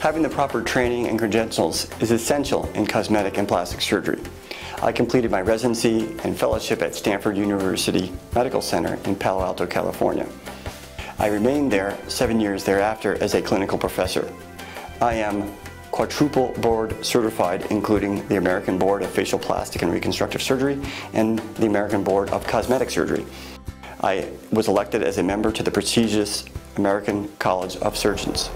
Having the proper training and credentials is essential in cosmetic and plastic surgery. I completed my residency and fellowship at Stanford University Medical Center in Palo Alto, California. I remained there 7 years thereafter as a clinical professor. I am quadruple board certified, including the American Board of Facial Plastic and Reconstructive Surgery and the American Board of Cosmetic Surgery. I was elected as a member to the prestigious American College of Surgeons.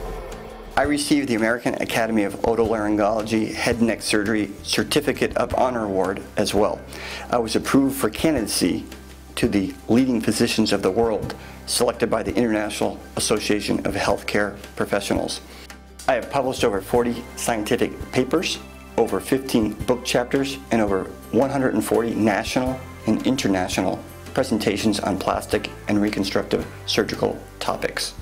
I received the American Academy of Otolaryngology Head and Neck Surgery Certificate of Honor Award as well. I was approved for candidacy to the leading physicians of the world, selected by the International Association of Healthcare Professionals. I have published over 40 scientific papers, over 15 book chapters, and over 140 national and international presentations on plastic and reconstructive surgical topics.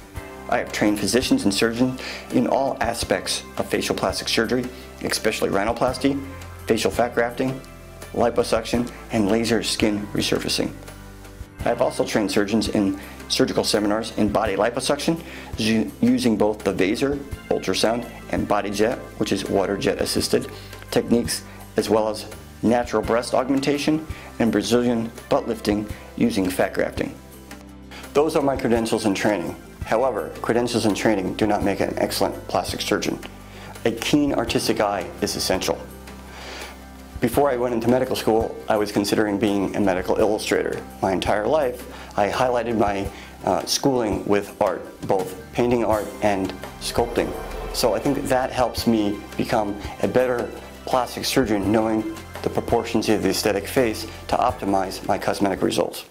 I have trained physicians and surgeons in all aspects of facial plastic surgery, especially rhinoplasty, facial fat grafting, liposuction, and laser skin resurfacing. I have also trained surgeons in surgical seminars in body liposuction using both the Vaser, ultrasound, and BodyJet, which is water jet assisted techniques, as well as natural breast augmentation and Brazilian butt lifting using fat grafting. Those are my credentials and training. However, credentials and training do not make an excellent plastic surgeon. A keen artistic eye is essential. Before I went into medical school, I was considering being a medical illustrator. My entire life, I highlighted my schooling with art, both painting art and sculpting. So I think that helps me become a better plastic surgeon, knowing the proportions of the aesthetic face to optimize my cosmetic results.